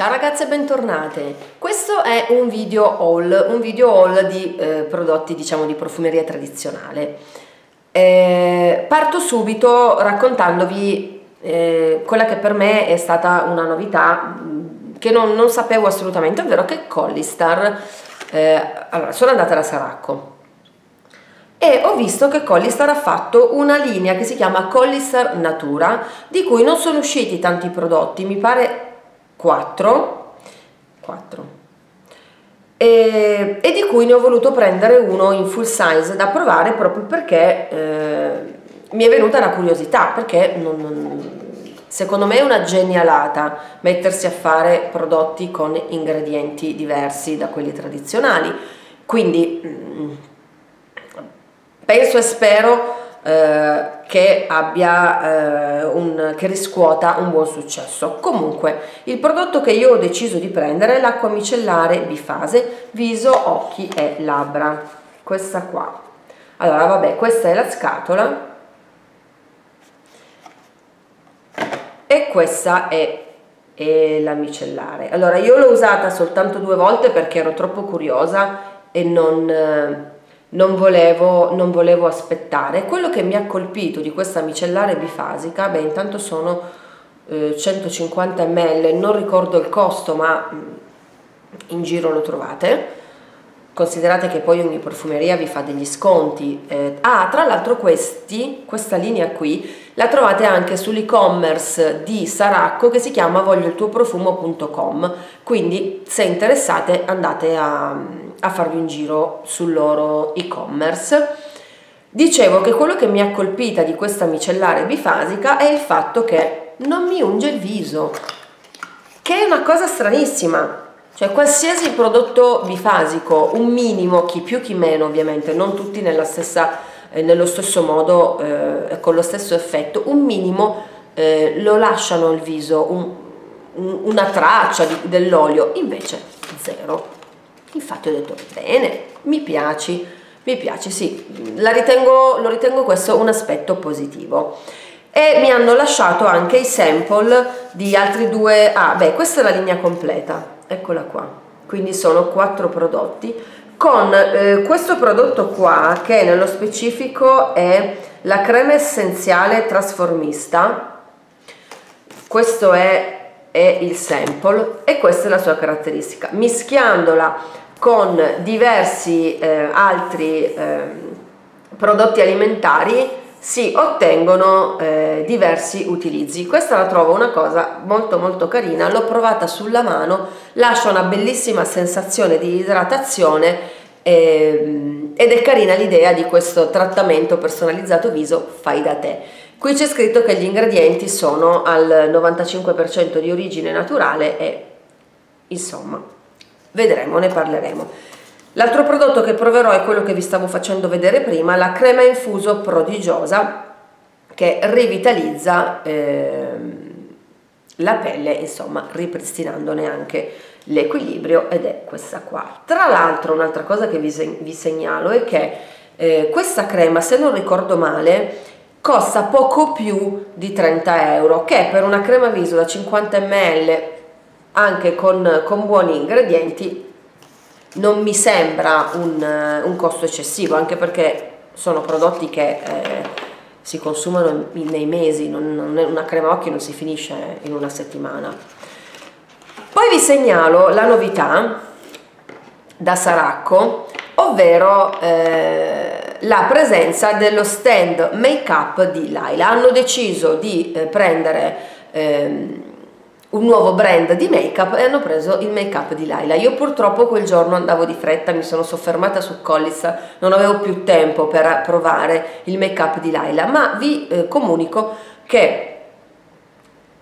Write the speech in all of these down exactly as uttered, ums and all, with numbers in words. Ciao ragazze e bentornate, questo è un video haul, un video haul di eh, prodotti diciamo di profumeria tradizionale. Eh, parto subito raccontandovi eh, quella che per me è stata una novità che non, non sapevo assolutamente, ovvero che Collistar, eh, allora sono andata alla Saracco e ho visto che Collistar ha fatto una linea che si chiama Collistar Natura, di cui non sono usciti tanti prodotti, mi pare quattro, quattro. E, e di cui ne ho voluto prendere uno in full size da provare proprio perché eh, mi è venuta la curiosità, perché non, non, secondo me è una genialata mettersi a fare prodotti con ingredienti diversi da quelli tradizionali, quindi penso e spero eh, che abbia eh, un, che riscuota un buon successo. Comunque il prodotto che io ho deciso di prendere è l'acqua micellare bifase viso, occhi e labbra, questa qua. Allora vabbè, questa è la scatola e questa è, è la micellare. Allora io l'ho usata soltanto due volte perché ero troppo curiosa e non... Eh, Non volevo, non volevo aspettare. Quello che mi ha colpito di questa micellare bifasica, beh, intanto sono eh, centocinquanta millilitri, non ricordo il costo ma in giro lo trovate. Considerate che poi ogni profumeria vi fa degli sconti. Eh, ah, tra l'altro questi, questa linea qui la trovate anche sull'e-commerce di Saracco che si chiama voglio il tuo profumo punto com, quindi se interessate andate a... a farvi un giro sul loro e-commerce. Dicevo che quello che mi ha colpita di questa micellare bifasica è il fatto che non mi unge il viso, che è una cosa stranissima. Cioè qualsiasi prodotto bifasico, un minimo, chi più chi meno ovviamente, non tutti nella stessa, eh, nello stesso modo, eh, con lo stesso effetto, un minimo eh, lo lasciano il viso, un, un, una traccia dell'olio, invece zero. Infatti ho detto bene, mi piaci, mi piace, sì, la ritengo, lo ritengo questo un aspetto positivo. E mi hanno lasciato anche i sample di altri due. Ah beh, questa è la linea completa, eccola qua, quindi sono quattro prodotti con eh, questo prodotto qua che nello specifico è la crema essenziale trasformista. Questo è è il sample e questa è la sua caratteristica, mischiandola con diversi eh, altri eh, prodotti alimentari si ottengono eh, diversi utilizzi. Questa la trovo una cosa molto molto carina, l'ho provata sulla mano, lascia una bellissima sensazione di idratazione eh, ed è carina l'idea di questo trattamento personalizzato viso fai da te. Qui c'è scritto che gli ingredienti sono al novantacinque per cento di origine naturale e insomma vedremo, ne parleremo. L'altro prodotto che proverò è quello che vi stavo facendo vedere prima, la crema infuso prodigiosa che rivitalizza eh, la pelle, insomma ripristinandone anche l'equilibrio, ed è questa qua. Tra l'altro un'altra cosa che vi, seg vi segnalo è che eh, questa crema, se non ricordo male, costa poco più di trenta euro, che per una crema viso da cinquanta millilitri anche con, con buoni ingredienti non mi sembra un, un costo eccessivo, anche perché sono prodotti che eh, si consumano nei mesi, non, non è una crema occhi, non si finisce in una settimana. Poi vi segnalo la novità da Saracco, ovvero eh, la presenza dello stand make up di Layla. Hanno deciso di eh, prendere ehm, un nuovo brand di make up e hanno preso il make up di Layla. Io purtroppo quel giorno andavo di fretta, mi sono soffermata su Collistar, non avevo più tempo per provare il make up di Layla, ma vi eh, comunico che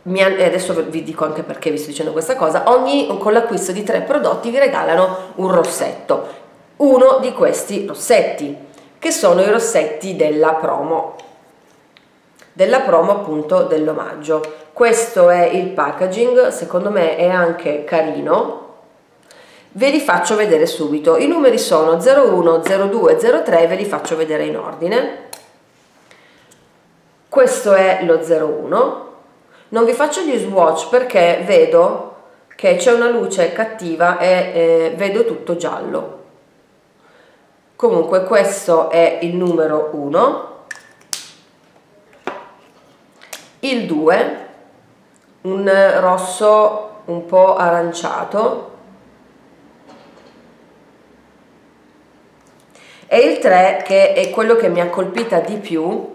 mi han, e adesso vi dico anche perché vi sto dicendo questa cosa, ogni, con l'acquisto di tre prodotti vi regalano un rossetto, uno di questi rossetti che sono i rossetti della promo, della promo appunto dell'omaggio. Questo è il packaging, secondo me è anche carino, ve li faccio vedere subito. I numeri sono zero uno, zero due, zero tre, ve li faccio vedere in ordine. Questo è lo zero uno, non vi faccio gli swatch perché vedo che c'è una luce cattiva e eh, vedo tutto giallo. Comunque questo è il numero uno. Il due, un rosso un po' aranciato, e il tre, che è quello che mi ha colpita di più,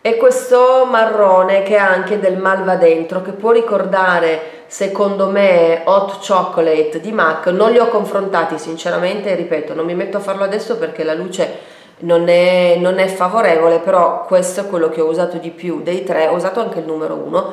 è questo marrone che ha anche del malva dentro, che può ricordare secondo me Hot Chocolate di MAC. Non li ho confrontati sinceramente, ripeto, non mi metto a farlo adesso perché la luce non è, non è favorevole, però questo è quello che ho usato di più dei tre. Ho usato anche il numero uno,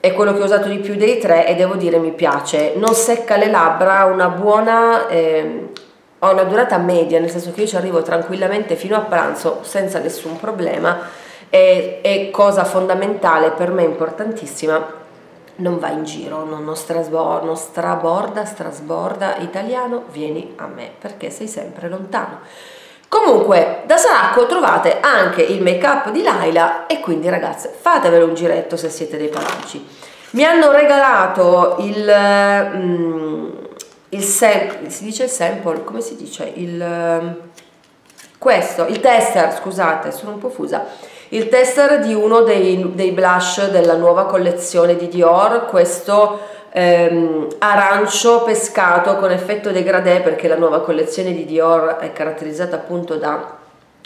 è quello che ho usato di più dei tre e devo dire mi piace. Non secca le labbra, ha una buona eh, ha una durata media, nel senso che io ci arrivo tranquillamente fino a pranzo senza nessun problema, e, e cosa fondamentale per me, importantissima, non va in giro, non, non, strasbor, non straborda, strasborda italiano, vieni a me perché sei sempre lontano. Comunque da Saracco trovate anche il make up di Layla, e quindi ragazze fatevelo un giretto se siete dei paraggi. Mi hanno regalato il, mm, il sample, si dice il sample, come si dice? Il, questo, il tester, scusate sono un po' fusa, il tester di uno dei, dei blush della nuova collezione di Dior, questo Ehm, arancio pescato con effetto degradé, perché la nuova collezione di Dior è caratterizzata appunto da,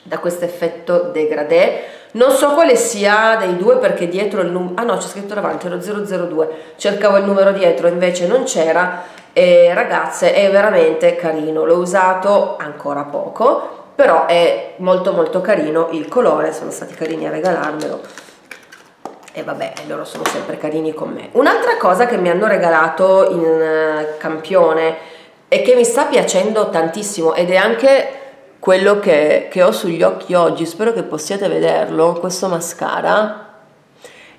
da questo effetto degradé. Non so quale sia dei due perché dietro il numero, ah no c'è scritto davanti, lo zero zero due, cercavo il numero dietro invece non c'era. E ragazze è veramente carino, l'ho usato ancora poco però è molto molto carino il colore, sono stati carini a regalarmelo. E vabbè, loro sono sempre carini con me. Un'altra cosa che mi hanno regalato in campione e che mi sta piacendo tantissimo, ed è anche quello che, che ho sugli occhi oggi, spero che possiate vederlo, questo mascara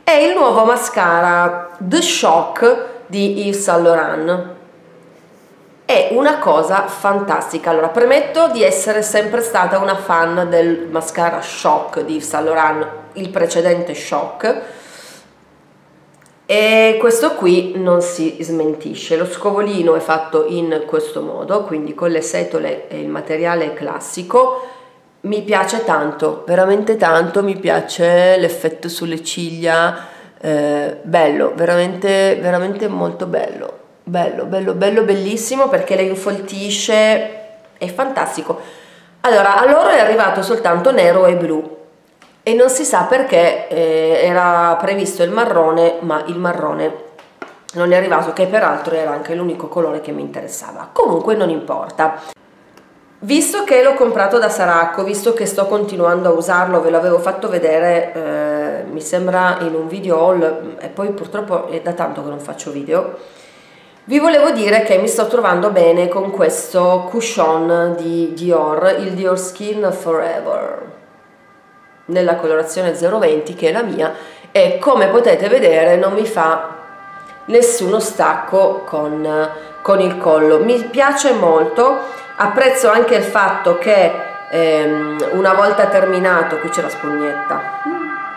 è il nuovo mascara The Shock di Yves Saint Laurent. È una cosa fantastica. Allora, premetto di essere sempre stata una fan del mascara Shock di Yves Saint Laurent, il precedente Shock, e questo qui non si smentisce. Lo scovolino è fatto in questo modo, quindi con le setole e il materiale classico. Mi piace tanto, veramente tanto, mi piace l'effetto sulle ciglia, eh, bello, veramente, veramente molto bello. Bello, bello, bello, bellissimo, perché le infoltisce, è fantastico. Allora, a loro è arrivato soltanto nero e blu e non si sa perché eh, era previsto il marrone, ma il marrone non è arrivato, che peraltro era anche l'unico colore che mi interessava. Comunque non importa. Visto che l'ho comprato da Saracco, visto che sto continuando a usarlo, ve l'avevo fatto vedere, eh, mi sembra in un video haul, e poi purtroppo è da tanto che non faccio video. Vi volevo dire che mi sto trovando bene con questo cushion di Dior, il Dior Skin Forever, nella colorazione zero venti che è la mia, e come potete vedere non mi fa nessuno stacco con, con il collo. Mi piace molto, apprezzo anche il fatto che ehm, una volta terminato, qui c'è la spugnetta,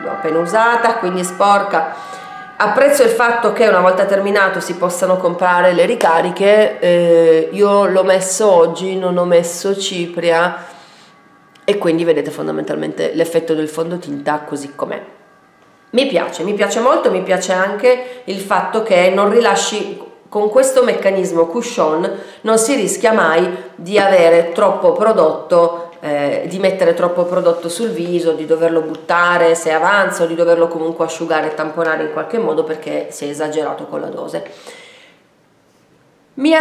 l'ho appena usata quindi è sporca. Apprezzo il fatto che una volta terminato si possano comprare le ricariche, eh, io l'ho messo oggi, non ho messo cipria e quindi vedete fondamentalmente l'effetto del fondotinta così com'è. Mi piace, mi piace molto, mi piace anche il fatto che non rilasci, con questo meccanismo cushion non si rischia mai di avere troppo prodotto, Eh, di mettere troppo prodotto sul viso, di doverlo buttare se avanza o di doverlo comunque asciugare e tamponare in qualche modo perché si è esagerato con la dose. Mi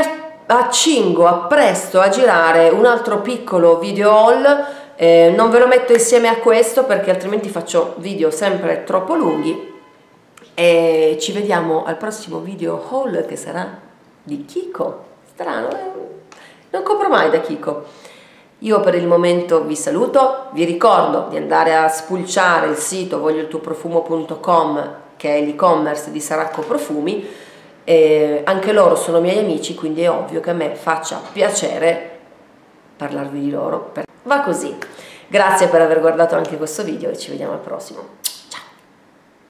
accingo appresto a girare un altro piccolo video haul, eh, non ve lo metto insieme a questo perché altrimenti faccio video sempre troppo lunghi, e ci vediamo al prossimo video haul che sarà di Kiko. Strano, eh? Non compro mai da Kiko. Io per il momento vi saluto, vi ricordo di andare a spulciare il sito voglio il tuo profumo punto com, che è l'e-commerce di Saracco Profumi, e anche loro sono miei amici, quindi è ovvio che a me faccia piacere parlarvi di loro. Va così, grazie per aver guardato anche questo video e ci vediamo al prossimo.